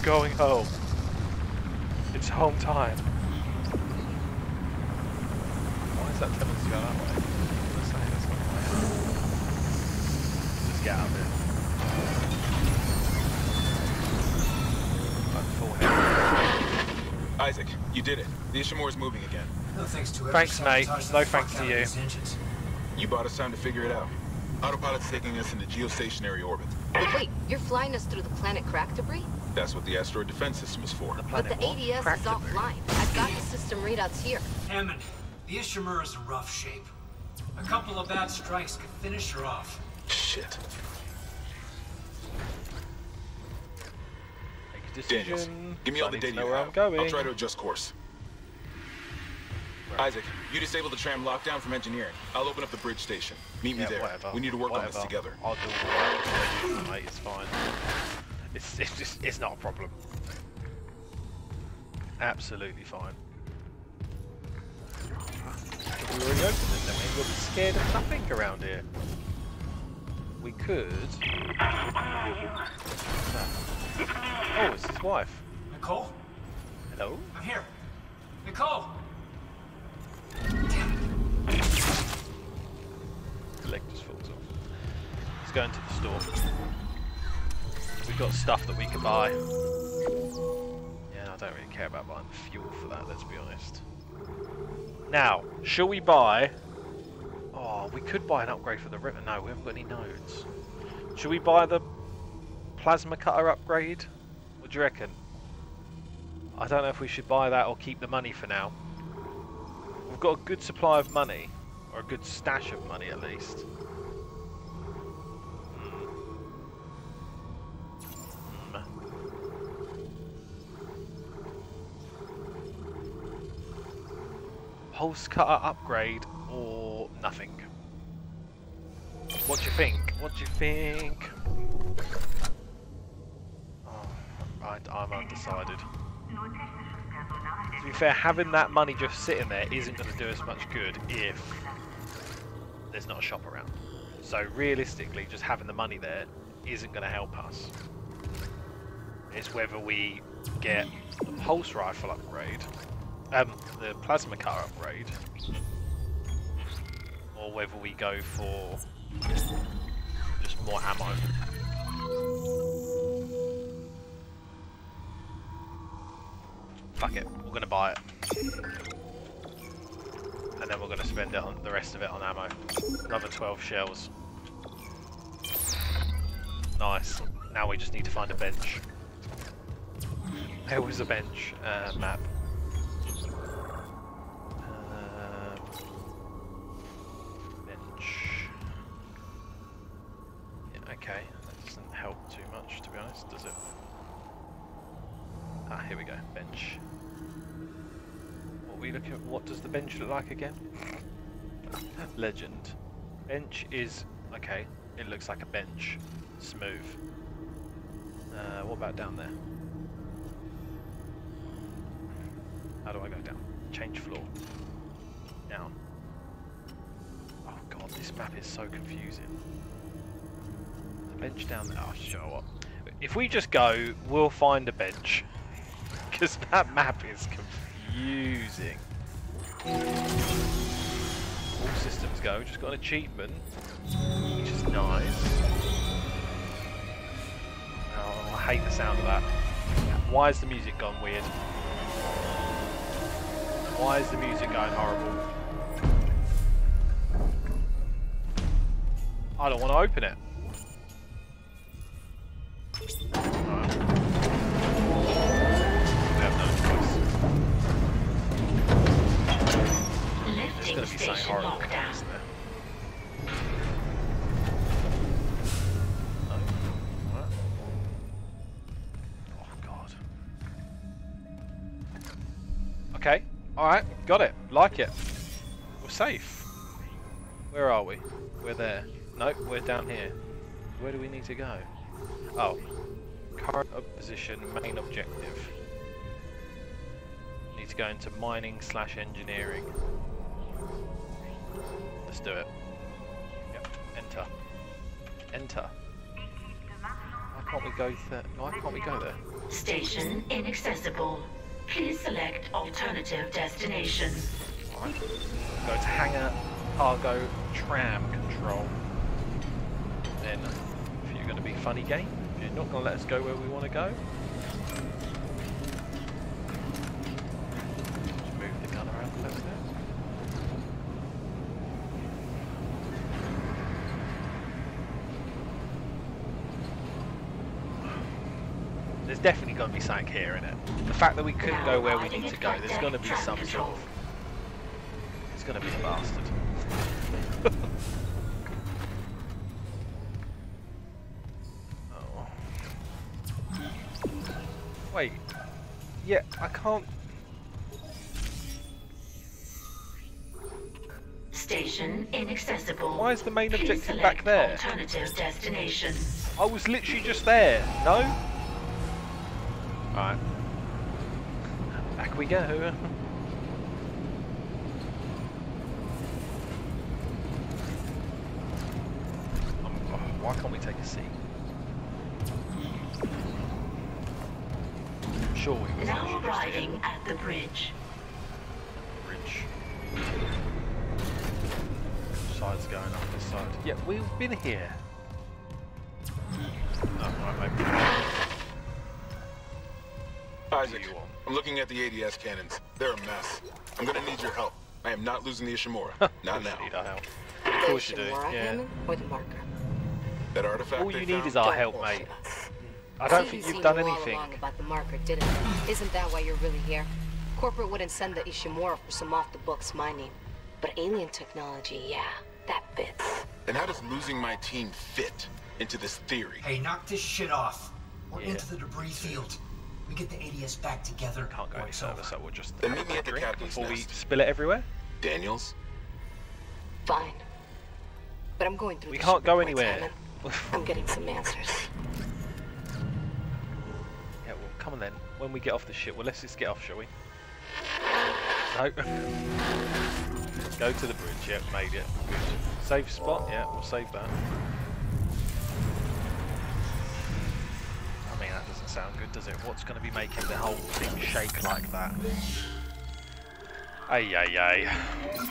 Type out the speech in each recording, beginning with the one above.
We're going home. It's home time. Why is that tendency to go that way? Let's get out of here. Isaac, you did it. The Ishimura's moving again. No thanks to thanks, mate. No thanks to you. You bought us time to figure it out. Autopilot's taking us into geostationary orbit. Wait, you're flying us through the planet crack debris? That's what the asteroid defense system is for. But the ADS is offline. I've got the system readouts here. Hammond, the Ishimura's in rough shape. A couple of bad strikes could finish her off. Shit. Daniels, give me all the data you have. I'll try to adjust course. Right. Isaac, you disable the tram lockdown from engineering. I'll open up the bridge station. Meet me there. Whatever. We need to work on this together. I'll do it. Mate, it's fine. It's not a problem. Absolutely fine. We already opened it, then we will be scared of nothing around here. We could. Oh, it's his wife. Nicole? Hello? I'm here. Nicole! Damn it. The leg just falls off. Let's go into the store. We've got stuff that we can buy. Yeah, I don't really care about buying the fuel for that, let's be honest. Now, shall we buy... Oh, we could buy an upgrade for the river. No, we haven't got any nodes. Should we buy the... plasma cutter upgrade? What do you reckon? I don't know if we should buy that or keep the money for now. We've got a good supply of money, or a good stash of money at least. Pulse cutter upgrade or nothing. What do you think? What do you think? I'm undecided. To be fair, having that money just sitting there isn't going to do us much good if there's not a shop around. So realistically, just having the money there isn't going to help us. It's whether we get the pulse rifle upgrade, the plasma cutter upgrade, or whether we go for just more ammo. Fuck it, we're going to buy it. And then we're going to spend it on the rest of it on ammo. Another 12 shells. Nice. Now we just need to find a bench. There was a bench map. Bench. Yeah, okay, that doesn't help too much to be honest, does it? Ah, here we go, bench. We look at what does the bench look like again? Legend. Bench is okay. It looks like a bench. Smooth. What about down there? How do I go down? Change floor. Down. Oh god, this map is so confusing. The bench down there. Oh, you know what? If we just go, we'll find a bench. Because that map is confusing. Using all systems go. Just got an achievement, which is nice. Oh, I hate the sound of that. Why is the music gone weird? Why is the music going horrible? I don't want to open it. Got it. Like it. We're safe. Where are we? We're there. Nope, we're down here. Where do we need to go? Oh. Current position, main objective. Need to go into mining/engineering. Let's do it. Yep. Enter. Enter. I can't we go there? Why can't we go there? Station inaccessible. Please select alternative destination. Right. Go to hangar, cargo, tram control. Then, if you're going to be funny game, if you're not going to let us go where we want to go, just move the gun around a little bit. There's definitely going to be something here, in it. The fact that we couldn't go where we need to go, there's going to be some sort of... It's going to be a bastard. Oh. Wait. Yeah, I can't... Station inaccessible. Why is the main objective back there? Alternative destination. I was literally just there, no? Alright. Back we go. Why can't we take a seat? I'm sure we will. Now arriving at the bridge. Side's going up this side. Yeah, we've been here. Oh, right, maybe. Isaac, I'm looking at the ADS cannons. They're a mess. I'm gonna need your help. I am not losing the Ishimura. Not now. Need our help. Of course you do. Yeah. That artifact all you need is our help, mate. I don't think you've done anything. About the marker, didn't it? Isn't that why you're really here? Corporate wouldn't send the Ishimura for some off-the-books mining. But alien technology, yeah, that fits. And how does losing my team fit into this theory? Hey, knock this shit off. We're into the debris field. We get the ADS back together. Can't go any further, so we'll just then meet me at the captain's nest. Before we spill it everywhere? Daniels? Fine. But I'm going through. We can't go anywhere. I'm getting some answers. Yeah, well, come on then. When we get off the ship, well, let's just get off, shall we? No. Go to the bridge. Yeah, made it. Good. Safe spot. Yeah, we'll save that. I mean, that doesn't sound good, does it? What's going to be making the whole thing shake like that? Ay, ay, ay.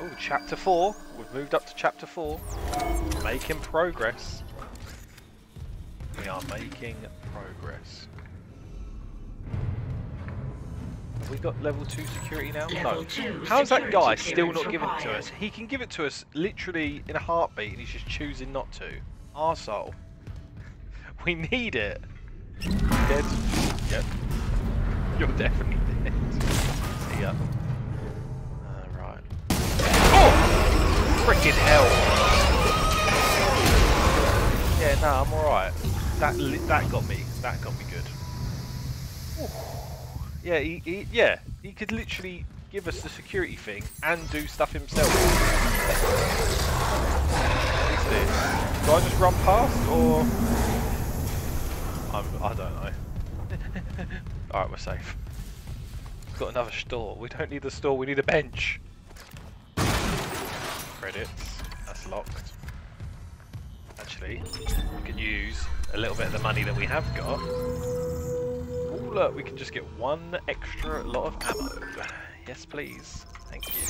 Oh, Chapter 4. We've moved up to Chapter 4. Making progress. We are making progress. Have we got level 2 security now? No. How's that guy still not giving it to us? He can give it to us literally in a heartbeat and he's just choosing not to. Arsehole. We need it. You're dead. Yep. You're definitely dead. See ya. Frickin' hell. Yeah, no, I'm alright. That got me. That got me good. Ooh. Yeah, he could literally give us the security thing and do stuff himself. What is this? Do I just run past, or...? I don't know. Alright, we're safe. We've got another store. We don't need a store, we need a bench. Credits. That's locked. Actually, we can use a little bit of the money that we have got. Oh look, we can just get one extra lot of ammo. Yes please. Thank you.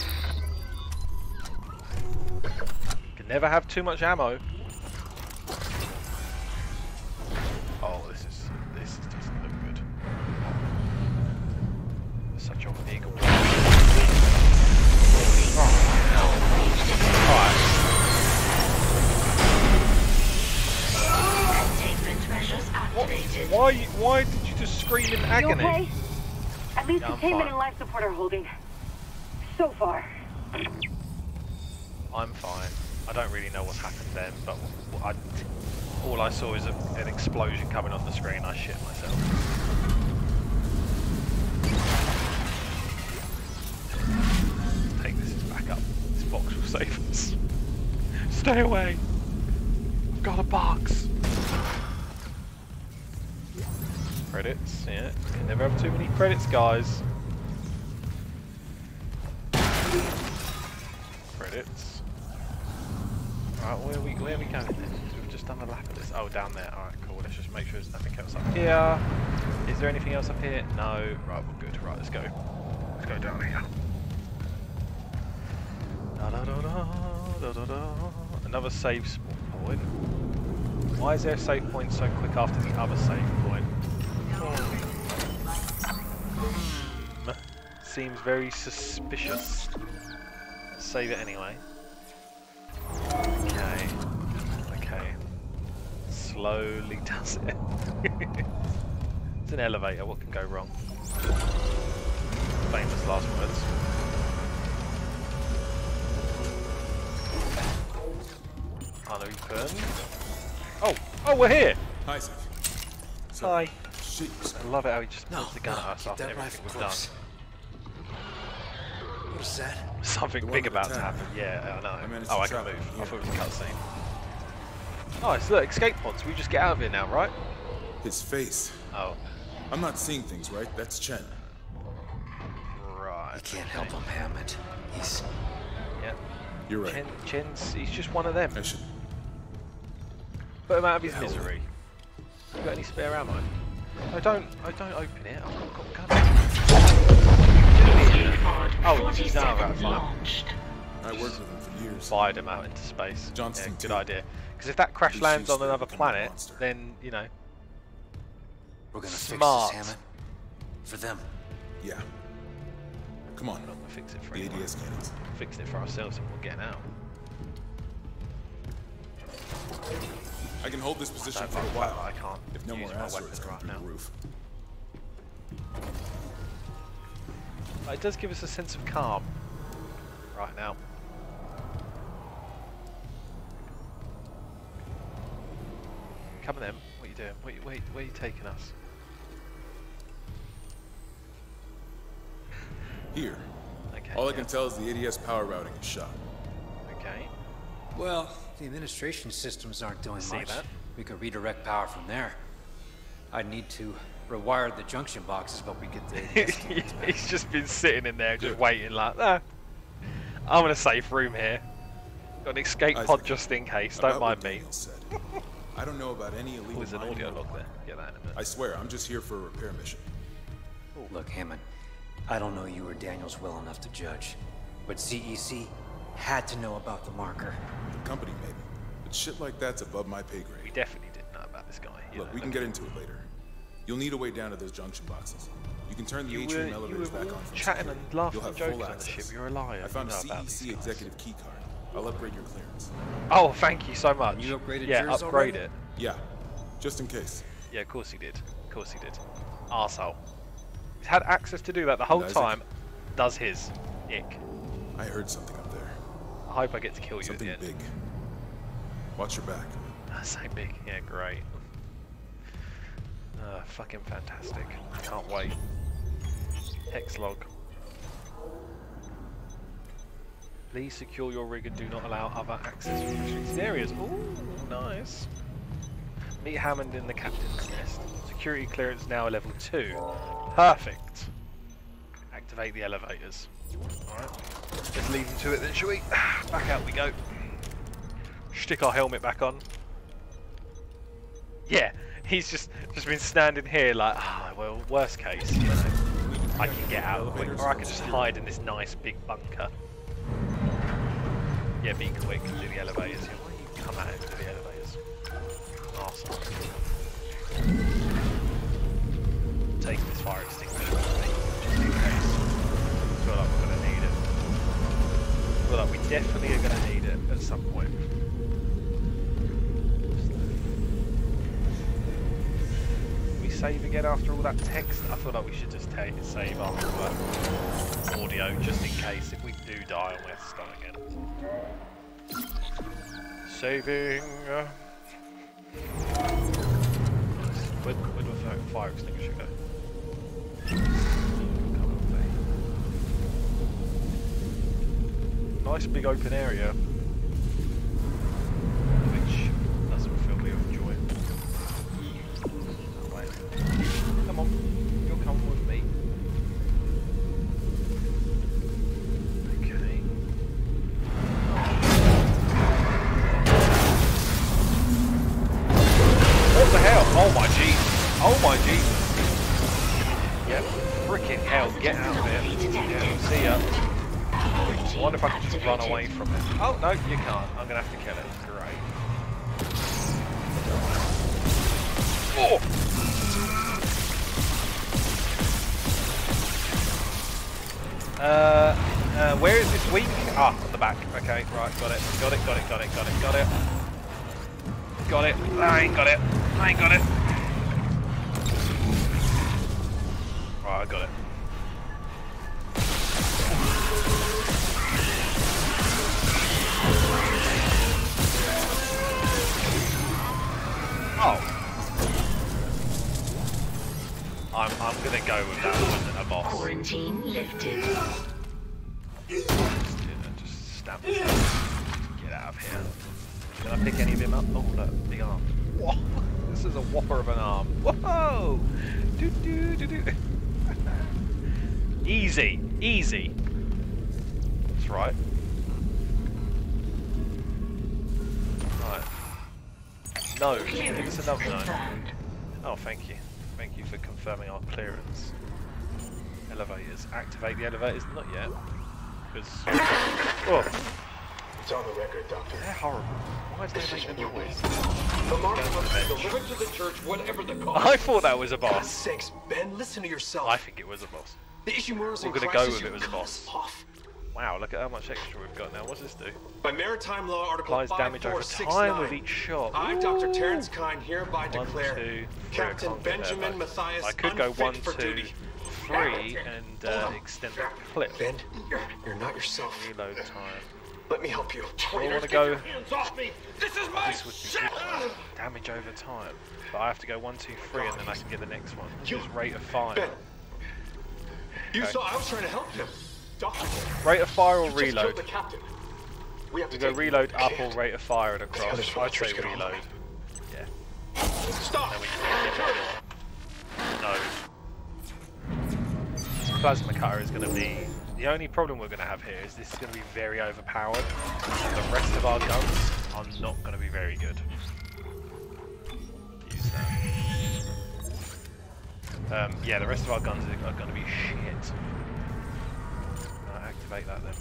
Can never have too much ammo. Oh, this doesn't look good. Such a eagle. Why did you just scream in agony? You okay? At least yeah, containment and life support are holding. So far. I'm fine. I don't really know what's happened then, but all I saw is an explosion coming on the screen. I shit myself. Take this back up. This box will save us. Stay away! I've got a box! Credits, yeah. You never have too many credits, guys. Credits. Alright, where are we going then? just done a lap of this. Oh, down there. Alright, cool. Let's just make sure there's nothing else up here. Is there anything else up here? No. Right, we're good. Right, let's go. Let's go down here. Da, da, da, da, da, da. Another save point. Why is there a save point so quick after the other save point? Oh. Seems very suspicious. Save it anyway. Okay. Okay. Slowly does it. It's an elevator, what can go wrong? Famous last words. Unopened. Oh! Oh, we're here! Isaac. So hi. I love it how he just puts the gun at us after everything we've done. What is that? Something big about to happen. Yeah, I know. Oh, I can move. Yeah. I thought it was a cutscene. Nice, look, escape pods. We just get out of here now, right? His face. Oh. I'm not seeing things, right? That's Chen. Right. You can't help him, Hammond. He's... Yeah. You're right. Chen's... He's just one of them. I should... Put him out of his misery. You got any spare ammo? I don't open it. I've got guns. Oh, he's now out of fire. I worked with him for years. Fired him out into space. Johnson, yeah, good idea. Because if that crash lands on another planet, then, you know... We're gonna fix this, Hammond. For them. Yeah. Come on. We're not gonna fix it for anyone. The ADS cannons. We're fixing it for ourselves and we'll get out. I can hold this position for a while. I can't. If no more asteroids come through the roof. It does give us a sense of calm right now. Come on then. Doing? Where are you taking us? Here. Okay. All I can tell is the ADS power routing is shot. Okay. Well, the administration systems aren't doing much. We could redirect power from there. I'd need to rewire the junction boxes, but we get the. He's just been sitting in there, just waiting like that. I'm in a safe room here. Got an escape pod just in case. Don't mind me. I don't know about any illegal mining. There's an audio log there. Get that in a minute. I swear, I'm just here for a repair mission. Look, Hammond, I don't know you or Daniels well enough to judge, but CEC had to know about the marker. The company, maybe, but shit like that's above my pay grade. We definitely didn't know about this guy. Look, we can get into it later. You'll need a way down to those junction boxes. You can turn the atrium elevators back on. Chatting and laughing and joking on the ship. You're a liar. I found a CEC executive key card. I'll upgrade your clearance. Oh, thank you so much. You upgraded yours upgrade already? It. Yeah, just in case. Yeah, of course he did. Of course he did. Arsehole. He's had access to do that the whole time. Does his. Ick. I heard something up there. I hope I get to kill you something at the end. Big. Watch your back. I say big. Yeah, great. Fucking fantastic. I can't wait. Hex log. Please secure your rig and do not allow other access from restricted areas. Ooh, nice. Meet Hammond in the captain's nest. Security clearance now level 2. Perfect. Activate the elevators. Alright. Let's leave them to it then, shall we? Back out we go. Stick our helmet back on. Yeah, he's just been standing here like, well, worst case, you know, I can get out quick, or I can just hide in this nice big bunker. Yeah, be quick to the elevators. Yeah, why don't you come out into the elevators? Awesome. Take this fire extinguisher with me, just in case. I feel like we're going to need it. I feel like we definitely are going to need it at some point. We save again after all that text? I feel like we should just save after audio, just in case if we do die and we have to start again. Saving. Where do the fire extinguisher go? Nice big open area, which doesn't fill me with joy. Come on, you'll come with me. Frickin' hell, get out of here. Yeah, see ya. I wonder if I can just run away from it. Oh, no, you can't. I'm going to have to kill it. Great. Oh! Where is this weak? Ah, on the back. Okay, right, got it. Got it, got it, got it, got it, got it. Got it. I ain't got it. I ain't got it. Right, I got it. Oh. I'm gonna go with that one, a boss. Quarantine lifted. Just stab him. Get out of here. Can I pick any of him up? Oh no, the arm. Whoa. This is a whopper of an arm. Whoa! Do do do do. Easy, easy. That's right. Right. No, it's another one. Oh, thank you. Thank you for confirming our clearance. Elevators. Activate the elevators. Not yet. Because. Oh. It's on the record, Doctor. They're horrible. Why is this making a noise? The mark must be delivered to the church, whatever the cost. I thought that was a boss. For God's sakes, Ben, listen to yourself. I think it was a boss. The Ishimura's in crisis. We're gonna go with it was a boss. Wow, look at how much extra we've got now. What's this do? By maritime law, article 5469. With each shot. I, Dr. Terence Kine, hereby declare Captain Benjamin Matthias unfit for duty. Free and extend the clip. Ben, you're not yourself. Reload time. Let me help you. I want to go. This is my shit. Damage over time, but I have to go 1, 2, 3, and then I can get the next one. Just rate of fire. Ben. You saw I was trying to help him. Rate of fire or reload? The captain. We have to go reload up or rate of fire and across. I'd say reload. Yeah. Stop. No. This plasma cutter is going to be. The only problem we're going to have here is this is going to be very overpowered, and the rest of our guns are not going to be very good. Use that. Yeah, the rest of our guns are going to be shit. Activate that then.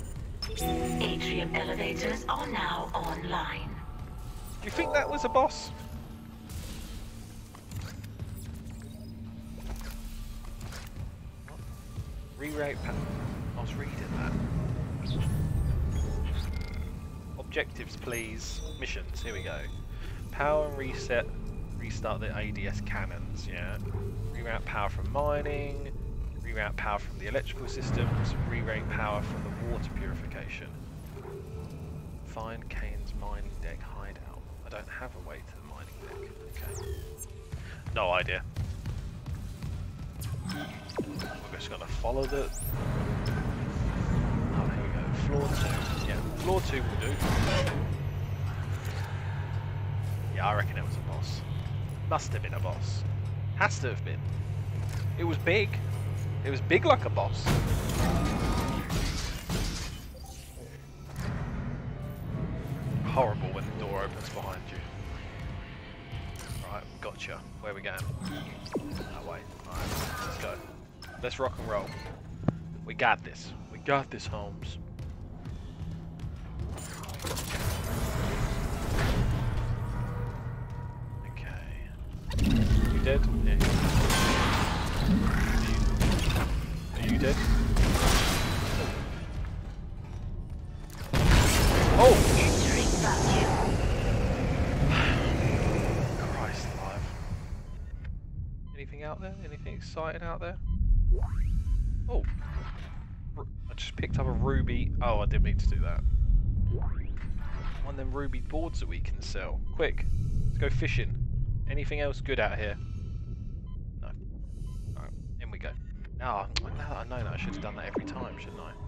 Atrium elevators are now online. Do you think that was a boss? Re-rate pattern. I was reading that. Objectives, please. Missions. Here we go. Power and reset. Restart the ADS cannons. Yeah. Reroute power from mining. Reroute power from the electrical systems. Reroute power from the water purification. Find Kane's mining deck hideout. I don't have a way to the mining deck. Okay. No idea. We're just gonna follow the. Oh, here we go. Floor 2. Yeah, floor 2 will do. Yeah, I reckon it was a boss. Must have been a boss. Has to have been. It was big. It was big like a boss. Horrible when the door opens behind you. Right, gotcha. Where are we going? Oh wait. Alright, let's go. Let's rock and roll. We got this. We got this, Holmes. Okay. You dead? Yeah. Are you dead? Oh! Christ alive. Anything out there? Anything exciting out there? Oh, I just picked up a ruby. Oh, I didn't mean to do that. One of them ruby boards that we can sell. Quick, let's go fishing. Anything else good out here? No. Alright, in we go. Oh, no, I know that. I should have done that every time, shouldn't I?